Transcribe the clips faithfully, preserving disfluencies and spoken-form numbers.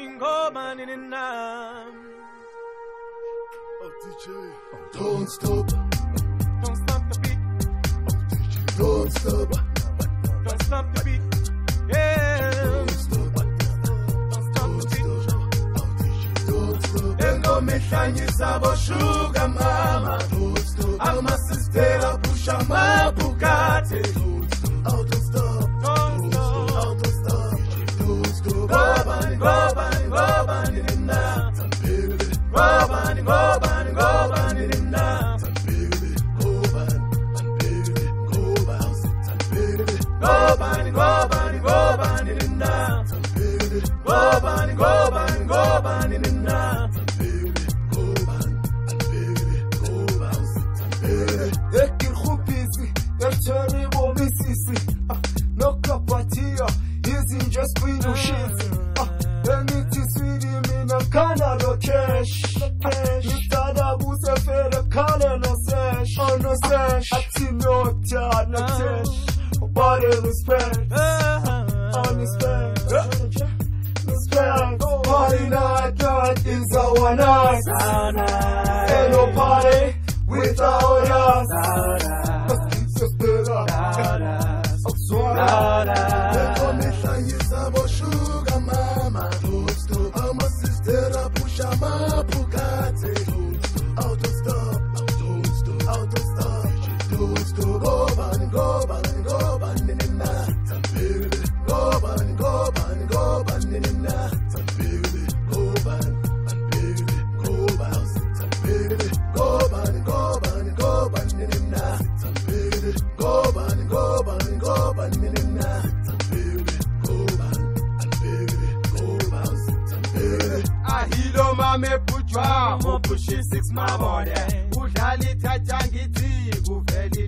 Oh, D J. Don't stop. Don't stop the beat. Oh, D J. Don't stop. Don't stop the beat. Yeah. Don't stop. Don't stop the beat. Oh, D J. Don't stop. Ego mehlanyisa boshuka mama. Don't stop. Amasistela pusha mabukate. Don't stop. Oh, don't stop. Don't stop. Oh, don't stop. D J. Don't stop. Gobani, gobani, gobani nina. Gobani, gobani.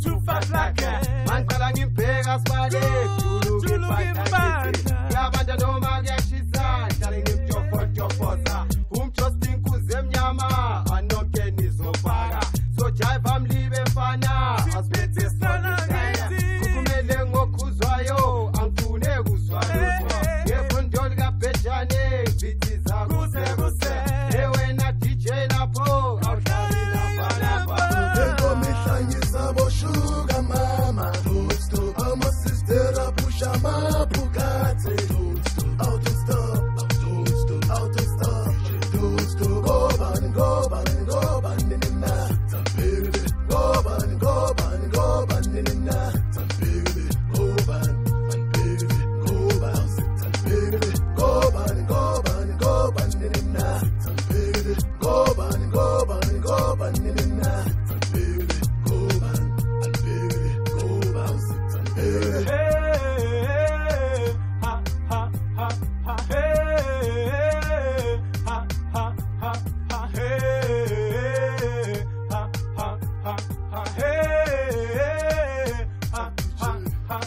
Too fast like that, man, calling him big as body.